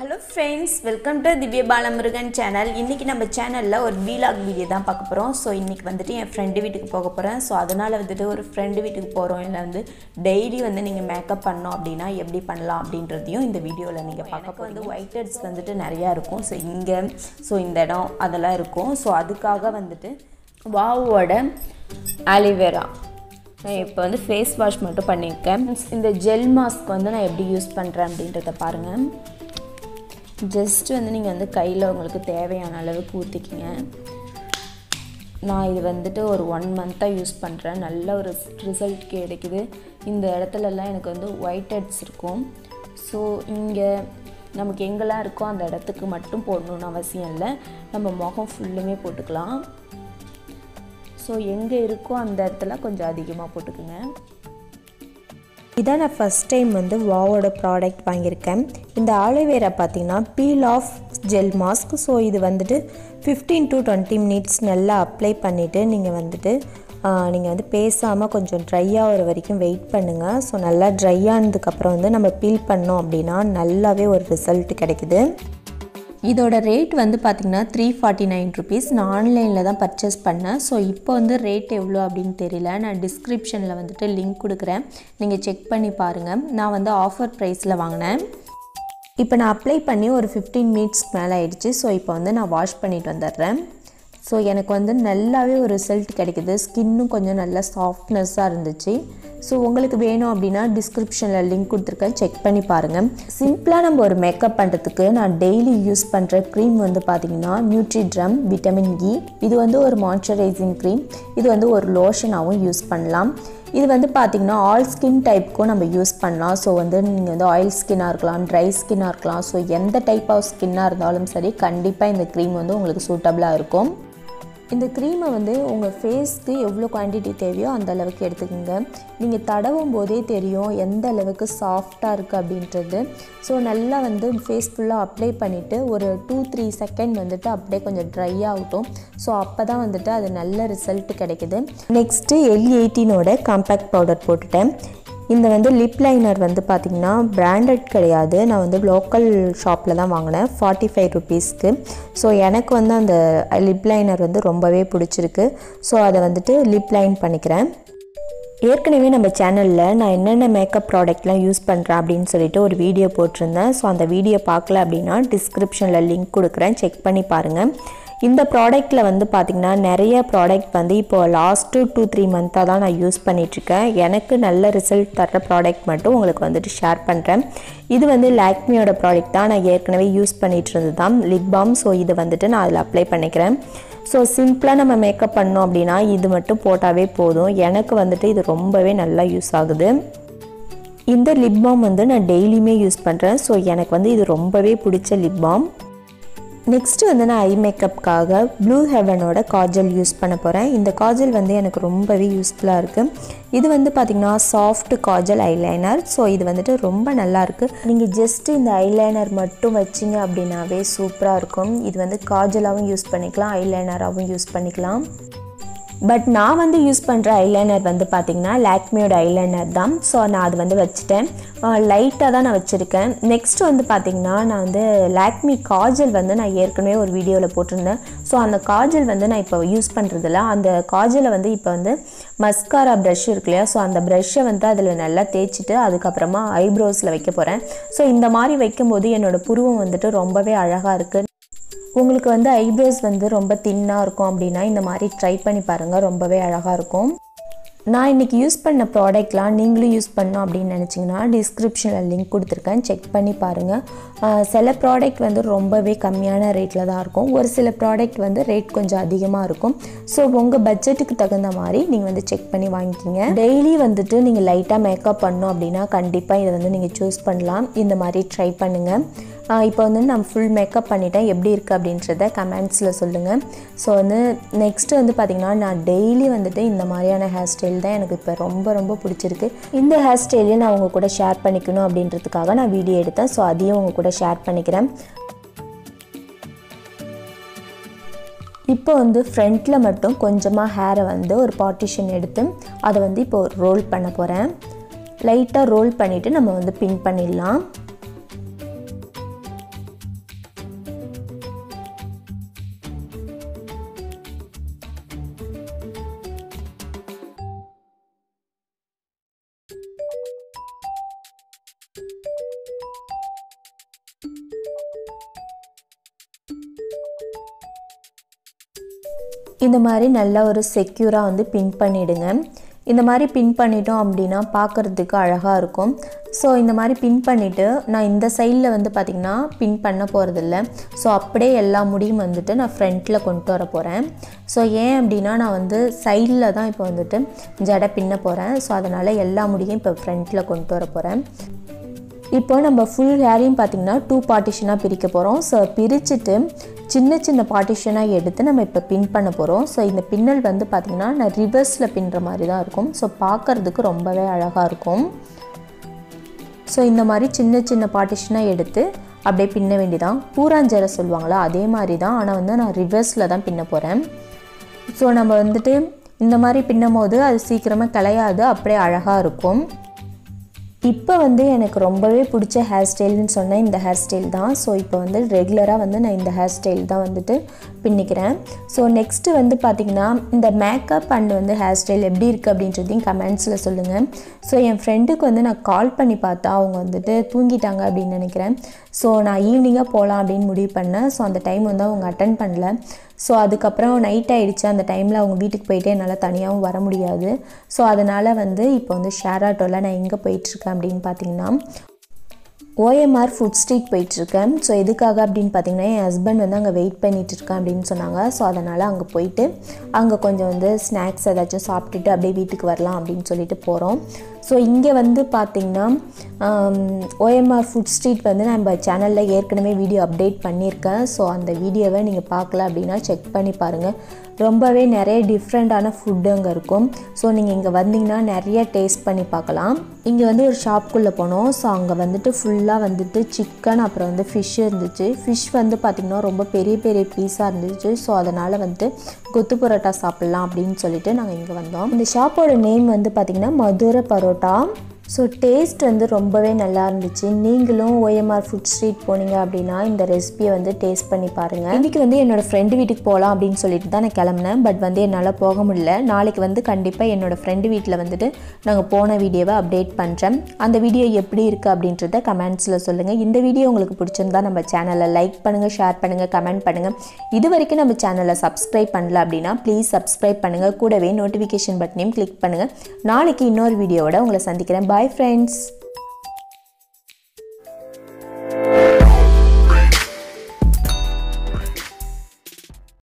Hello friends, welcome to Thivya Balamurugan channel. இன்னைக்கு நம்ம சேனல்ல ஒரு vlog வீடியோ தான் பார்க்க போறோம். So இன்னைக்கு வந்துட்டு என் friend வீட்டுக்கு போக போறேன். So அதனால வந்துட்டு ஒரு friend வீட்டுக்கு போறோம். இல்ல வந்து டெய்லி வந்து நீங்க மேக்கப் பண்ணனும் அப்படினா எப்படி பண்ணலாம் அப்படின்றதையும் இந்த வீடியோல நீங்க பார்க்க போறீங்க. வந்து white heads வந்துட்டு நிறைய இருக்கும். So இங்க so இந்த இடம் அதெல்லாம் இருக்கும். So அதுக்காக வந்துட்டு வாவோட Aloe Vera நான் இப்போ வந்து ஃபேஸ் வாஷ் மட்டும் பண்ணிருக்கேன். இந்த ஜெல் மாஸ்க் வந்து நான் எப்படி யூஸ் பண்றேன் அப்படின்றத பாருங்க. ஜஸ்ட் வந்து நீங்க வந்து கையில உங்களுக்கு தேவையான அளவுக்கு ஊத்திக்கிங்க. நான் இது வந்துட்டு ஒரு 1 மந்தா யூஸ் பண்றேன். நல்ல ஒரு ரிசல்ட் கிடைக்குது. இந்த இடத்துல எல்லாம் எனக்கு வந்து white heads இருக்கும். சோ இங்க நமக்கு எங்கலாம் இருக்கோ அந்த இடத்துக்கு மட்டும் போடணும்னு அவசியம் இல்ல. நம்ம முகம் ஃபுல்லுமே போட்டுக்கலாம். So எங்க இருக்கோ அந்த இடத்துல கொஞ்சம் அதிகமா போட்டுக்குங்க. இத நான் ஃபர்ஸ்ட் டைம் வந்து வாவோட ப்ராடக்ட் வாங்கியிருக்கேன். இந்த Aloe Vera பாத்தீங்கன்னா Peel off gel mask. So இது வந்துட்டு 15 to 20 minutes நல்லா அப்ளை பண்ணிட்டு நீங்க வந்து பேசாம கொஞ்சம் dry ஆவற வரைக்கும் வெயிட் பண்ணுங்க. So நல்லா dry ஆனதுக்கு அப்புறம் வந்து நம்ம பீல் பண்ணோம் அப்படினா நல்லாவே ஒரு ரிசல்ட் கிடைக்குது. இதோட ரேட் வந்து பாத்தீங்கன்னா 349 rupees. நான் ஆன்லைன்ல தான் பர்சேஸ் பண்ணேன். சோ இப்போ வந்து ரேட் எவ்வளவு அப்படினு தெரியல. நான் டிஸ்கிரிப்ஷன்ல வந்துட்டு லிங்க் கொடுக்கிறேன். நீங்க செக் பண்ணி பாருங்க. நான் வந்து ஆஃபர் பிரைஸ்ல வாங்குனேன். இப்போ நான் அப்ளை பண்ணி ஒரு 15 minutes மேல ஆயிடுச்சு. சோ இப்போ வந்து நான் வாஷ் பண்ணிட்டு வந்தறேன். சோ எனக்கு வந்து நல்லாவே ஒரு ரிசல்ட் கிடைக்குது. ஸ்கின்னும் கொஞ்சம் நல்ல சாஃப்ட்னஸா இருந்துச்சு. So உங்களுக்கு வேணும் அப்படினா டிஸ்கிரிப்ஷன்ல லிங்க் கொடுத்திருக்கேன். செக் பண்ணி பாருங்க. சிம்பிளா நம்ம ஒரு மேக்கப் பண்றதுக்கு நான் டெய்லி யூஸ் பண்ற க்ரீம் வந்து பாத்தீங்கன்னா நியூட்ரிட்ரம் விட்டமின் E. இது வந்து ஒரு மாய்ஸ்சரைசிங் க்ரீம். இது வந்து ஒரு லோஷனாவும் யூஸ் பண்ணலாம். இது வந்து பாத்தீங்கன்னா ஆல் ஸ்கின் டைப்புக்கு நம்ம யூஸ் பண்ணலாம். சோ வந்து நீங்க வந்து ஆயில் ஸ்கின்னா இருக்கலாம், dry ஸ்கின்னா இருக்கலாம். சோ எந்த டைப் ஆஃப் ஸ்கின்னா இருந்தாலும் சரி கண்டிப்பா இந்த க்ரீம் வந்து உங்களுக்கு சூட்டபிளா இருக்கும். இந்த க்ரீமை வந்து உங்க ஃபேஸ்க்கு எவ்வளவு குவாண்டிட்டி தேவையோ அந்த அளவுக்கு எடுத்துக்கங்க. நீங்க தடவும் போதே தெரியும் எந்த அளவுக்கு சாஃப்ட்டா இருக்கு அப்படின்றது. சோ நல்லா வந்து ஃபேஸ் ஃபுல்லா அப்ளை பண்ணிட்டு ஒரு 2-3 செகண்ட் வந்துட்டு அப்படியே கொஞ்சம் dry ஆகும். சோ அப்பதான் வந்துட்டு அது நல்ல ரிசல்ட் கிடைக்குது. நெக்ஸ்ட் L18 ஓட காம்பாக்ட் பவுடர் போட்டுட்டேன். இந்த வந்து லிப் லைனர் வந்து பாத்தீங்கன்னா பிராண்டட் கிடையாது. நான் வந்து லோக்கல் ஷாப்ல தான் வாங்குனேன் 45 rupeesக்கு. சோ எனக்கு வந்து அந்த லிப் லைனர் வந்து ரொம்பவே பிடிச்சிருக்கு. சோ அத வந்துட்டு லிப் லைன் பண்ணிக்கிறேன். ஏற்கனவே நம்ம சேனல்ல நான் என்னென்ன மேக்கப் ப்ராடக்ட்லாம் யூஸ் பண்றேன் அப்படினு சொல்லிட்டு ஒரு வீடியோ போட்டுருந்தேன். சோ அந்த வீடியோ பார்க்கல அப்படினா டிஸ்கிரிப்ஷன்ல லிங்க் கொடுக்கிறேன். செக் பண்ணி பாருங்க. இந்த ப்ராடக்ட்ல வந்து பாத்தீங்கன்னா நிறைய ப்ராடக்ட் வந்து இப்போ லாஸ்ட் 2-3 மந்தா தான் நான் யூஸ் பண்ணிட்டு இருக்கேன். எனக்கு நல்ல ரிசல்ட் தர ப்ராடக்ட் மட்டும் உங்களுக்கு வந்துட்டு ஷேர் பண்றேன். இது வந்து லாக்மியோட ப்ராடக்ட் தான். நான் ஏற்கனவே யூஸ் பண்ணிட்டு இருந்ததாம் லிப் பாம். சோ இது வந்துட்டு நான் அதுல அப்ளை பண்ணிக்கிறேன். சோ சிம்பிளா நம்ம மேக்கப் பண்ணோம் அப்படினா இது மட்டும் போட்டாவே போதும். எனக்கு வந்துட்டு இது ரொம்பவே நல்லா யூஸ் ஆகுது. இந்த லிப் பாம் வந்து நான் டெய்லியுமே யூஸ் பண்றேன். சோ எனக்கு வந்து இது ரொம்பவே பிடிச்ச லிப் பாம். நெக்ஸ்ட் வந்து நான் ஐ மேக்கப்புக்காக Blue Heaven ஓட காஜல் யூஸ் பண்ண போறேன். இந்த காஜல் வந்து எனக்கு ரொம்பவே யூஸ்ஃபுல்லா இருக்கு. இது வந்து பாத்தீங்கன்னா சாஃப்ட் காஜல் ஐலைனர். சோ இது வந்துட்டு ரொம்ப நல்லா இருக்கு. நீங்க ஜஸ்ட் இந்த ஐலைனர் மட்டும் வச்சீங்க அப்படினாவே சூப்பரா இருக்கும். இது வந்து காஜலாவும் யூஸ் பண்ணிக்கலாம், ஐலைனராவும் யூஸ் பண்ணிக்கலாம். பட் நான் வந்து யூஸ் பண்ற ஐலைனர் வந்து பாத்தீங்கன்னா லாக்மியோட ஐலைனர் தான். சோ நான் அது வந்து வச்சிட்டேன். லைட்டா தான் நான் வச்சிருக்கேன். நெக்ஸ்ட் வந்து பாத்தீங்கன்னா நான் வந்து லாக்மி காஜல் வந்து நான் ஏற்கனவே ஒரு வீடியோல போட்டுருந்தேன். சோ அந்த காஜல் வந்து நான் இப்போ யூஸ் பண்றது இல்ல. அந்த காஜல வந்து இப்போ வந்து மஸ்காரா பிரஷ் இருக்குலையா, சோ அந்த பிரஷ்ஷை வந்து அதுல நல்லா தேய்ச்சிட்டு அதுக்கு அப்புறமா ஐப்ரோஸ்ல வைக்க போறேன். சோ இந்த மாதிரி வைக்கும்போது என்னோட புருவம் வந்துட்டு ரொம்பவே அழகா இருக்கு. உங்களுக்கு வந்து ஐப்ரோஸ் வந்து ரொம்ப தின்னா இருக்கும் அப்படினா இந்த மாதிரி ட்ரை பண்ணி பாருங்க. ரொம்பவே அழகா இருக்கும். நான் இன்னைக்கு யூஸ் பண்ண ப்ராடக்ட்லாம் நீங்களும் யூஸ் பண்ணனும் அப்படினு நினைச்சீங்கன்னா டிஸ்கிரிப்ஷன்ல லிங்க் கொடுத்திருக்கேன். செக் பண்ணி பாருங்க. சில ப்ராடக்ட் வந்து ரொம்பவே கம்மியான ரேட்ல தான் இருக்கும். ஒரு சில ப்ராடக்ட் வந்து ரேட் கொஞ்சம் அதிகமா இருக்கும். சோ உங்க பட்ஜெட்டுக்கு தகுந்த மாதிரி நீங்க வந்து செக் பண்ணி வாங்கிக்கங்க. டெய்லி வந்துட்டு நீங்க லைட்டா மேக்கப் பண்ணனும் அப்படினா கண்டிப்பா இத வந்து நீங்க சூஸ் பண்ணலாம். இந்த மாதிரி ட்ரை பண்ணுங்க. இப்போ வந்து நான் ஃபுல் மேக்கப் பண்ணிட்டேன். எப்படி இருக்கு அப்படின்றத கமெண்ட்ஸ்ல சொல்லுங்க. சோ வந்து நெக்ஸ்ட் வந்து பாத்தீங்கன்னா நான் டெய்லி வந்துட்டு இந்த மாதிரியான ஹேர் ஸ்டைல் தான் எனக்கு இப்போ ரொம்ப ரொம்ப பிடிச்சிருக்கு. இந்த ஹேர் ஸ்டைலை நான் உங்க கூட ஷேர் பண்ணிக்கணும் அப்படின்றதுக்காக நான் வீடியோ எடுத்தேன். சோ அதையும் உங்க கூட ஷேர் பண்ணிக்கிறேன். இப்போ வந்து ஃப்ரண்ட்ல மட்டும் கொஞ்சமா ஹேரை வந்து ஒரு பார்ட்டிஷன் எடுத்து அதை வந்து இப்போ ரோல் பண்ண போறேன். லைட்டா ரோல் பண்ணிட்டு நம்ம வந்து பின் பண்ணிடலாம். இந்த மாதிரி நல்ல ஒரு செக்யூரா வந்து பின் பண்ணிடுங்க. இந்த மாதிரி பின் பண்ணிட்டோம் அப்படினா பார்க்கிறதுக்கு அழகா இருக்கும். சோ இந்த மாதிரி பின் பண்ணிட்டு நான் இந்த சைடுல வந்து பாத்தீங்கன்னா பின் பண்ண போறது இல்ல. சோ அப்படியே எல்லா முடியும் வந்துட்டு நான் ஃப்ரண்ட்ல கொண்டு வர போறேன். சோ ஏன் அப்படினா நான் வந்து சைடுல தான் இப்போ வந்துட்டு ஜட பின்ன போறேன். சோ அதனால எல்லா முடியும் இப்போ ஃப்ரண்ட்ல கொண்டு வர போறேன். இப்போ நம்ம ஃபுல் ஹேரையும் பாத்தீங்கன்னா 2 பார்ட்டிஷனா பிரிக்க போறோம். சோ பிரிச்சிட்டு சின்ன சின்ன பார்ட்டிஷனாக எடுத்து நம்ம இப்போ பின் பண்ண போகிறோம். ஸோ இந்த பின்னல் வந்து பார்த்திங்கன்னா நான் ரிவர்ஸில் பின்னுற மாதிரி தான் இருக்கும். ஸோ பார்க்குறதுக்கு ரொம்பவே அழகாக இருக்கும். ஸோ இந்த மாதிரி சின்ன சின்ன பார்ட்டிஷனாக எடுத்து அப்படியே பின்ன வேண்டிதான். பூராஞ்சரை சொல்லுவாங்களா அதே மாதிரி தான், ஆனால் வந்து நான் ரிவர்ஸில் தான் பின்ன போகிறேன். ஸோ நம்ம வந்துட்டு இந்த மாதிரி பின்னும் போது அது சீக்கிரமாக கலையாது, அப்படியே அழகாக இருக்கும். இப்போ வந்து எனக்கு ரொம்பவே பிடிச்ச ஹேர் ஸ்டைல்னு சொன்னால் இந்த ஹேர் ஸ்டைல் தான். ஸோ இப்போ வந்து ரெகுலராக வந்து நான் இந்த ஹேர் ஸ்டைல் தான் வந்துட்டு பின்னிக்கிறேன். ஸோ நெக்ஸ்ட்டு வந்து பார்த்திங்கன்னா இந்த மேக்கப் அண்ட் வந்து ஹேர் ஸ்டைல் எப்படி இருக்குது அப்படின்றதையும் கமெண்ட்ஸில் சொல்லுங்கள். ஸோ என் ஃப்ரெண்டுக்கு வந்து நான் கால் பண்ணி பார்த்தா அவங்க வந்துட்டு தூங்கிட்டாங்க அப்படின்னு நினைக்கிறேன். ஸோ நான் ஈவினிங்காக போகலாம் அப்படின்னு முடிவு பண்ணேன். ஸோ அந்த டைம் வந்து அவங்க அட்டன் பண்ணல. ஸோ அதுக்கப்புறம் நைட் ஆகிடுச்சு. அந்த டைமில் அவங்க வீட்டுக்கு போயிட்டு என்னால் தனியாகவும் வர முடியாது. ஸோ அதனால் வந்து இப்போ வந்து ஷேர் ஆட்டோவில் நான் எங்கே போயிட்டுருக்கேன் அப்படின்னு பார்த்தீங்கன்னா OMR ஃபுட் ஸ்ட்ரீட் போயிட்டுருக்கேன். ஸோ எதுக்காக அப்படின்னு பார்த்தீங்கன்னா என் ஹஸ்பண்ட் வந்து அங்கே வெயிட் பண்ணிகிட்டு இருக்கேன் அப்படின்னு சொன்னாங்க. ஸோ அதனால் அங்கே போயிட்டு அங்கே கொஞ்சம் வந்து ஸ்நாக்ஸ் ஏதாச்சும் சாப்பிட்டுட்டு அப்படியே வீட்டுக்கு வரலாம் அப்படின்னு சொல்லிட்டு போகிறோம். ஸோ இங்கே வந்து பார்த்திங்கன்னா OMR ஃபுட் ஸ்ட்ரீட் வந்து நம்ம சேனலில் ஏற்கனவே வீடியோ அப்டேட் பண்ணியிருக்கேன். ஸோ அந்த வீடியோவை நீங்கள் பார்க்கல அப்படின்னா செக் பண்ணி பாருங்கள். ரொம்பவே நிறைய டிஃப்ரெண்ட்டான ஃபுட்டு அங்கே இருக்கும். ஸோ நீங்கள் இங்கே வந்தீங்கன்னா நிறைய டேஸ்ட் பண்ணி பார்க்கலாம். இங்கே வந்து ஒரு ஷாப்புக்குள்ளே போனோம். ஸோ அங்கே வந்துட்டு ஃபுல்லாக வந்துட்டு சிக்கன் அப்புறம் வந்து ஃபிஷ் இருந்துச்சு. ஃபிஷ் வந்து பார்த்திங்கன்னா ரொம்ப பெரிய பெரிய பீஸாக இருந்துச்சு. ஸோ அதனால் வந்துட்டு கொத்து பரோட்டா சாப்பிட்லாம் அப்படின்னு சொல்லிட்டு நாங்கள் இங்கே வந்தோம். இந்த ஷாப்போட நேம் வந்து பார்த்திங்கன்னா மதுரை பரோட்டா. ஸோ டேஸ்ட் வந்து ரொம்பவே நல்லா இருந்துச்சு. நீங்களும் OMR ஃபுட் ஸ்ட்ரீட் போனீங்க அப்படின்னா இந்த ரெசிபியை வந்து டேஸ்ட் பண்ணி பாருங்கள். இன்றைக்கி வந்து என்னோடய ஃப்ரெண்டு வீட்டுக்கு போகலாம் அப்படின்னு சொல்லிட்டு தான் நான் கிளம்புனேன். பட் வந்து என்னால் போக முடியல. நாளைக்கு வந்து கண்டிப்பாக என்னோடய ஃப்ரெண்டு வீட்டில் வந்துட்டு நாங்கள் போன வீடியோவை அப்டேட் பண்ணுறேன். அந்த வீடியோ எப்படி இருக்குது அப்படின்றத கமெண்ட்ஸில் சொல்லுங்கள். இந்த வீடியோ உங்களுக்கு பிடிச்சிருந்தா நம்ம சேனலை லைக் பண்ணுங்கள், ஷேர் பண்ணுங்கள், கமெண்ட் பண்ணுங்கள். இது வரைக்கும் நம்ம சேனலை சப்ஸ்கிரைப் பண்ணல அப்படின்னா ப்ளீஸ் சப்ஸ்கிரைப் பண்ணுங்கள். கூடவே நோட்டிஃபிகேஷன் பட்டனையும் கிளிக் பண்ணுங்கள். நாளைக்கு இன்னொரு வீடியோவோட உங்களை சந்திக்கிறேன். Bye friends.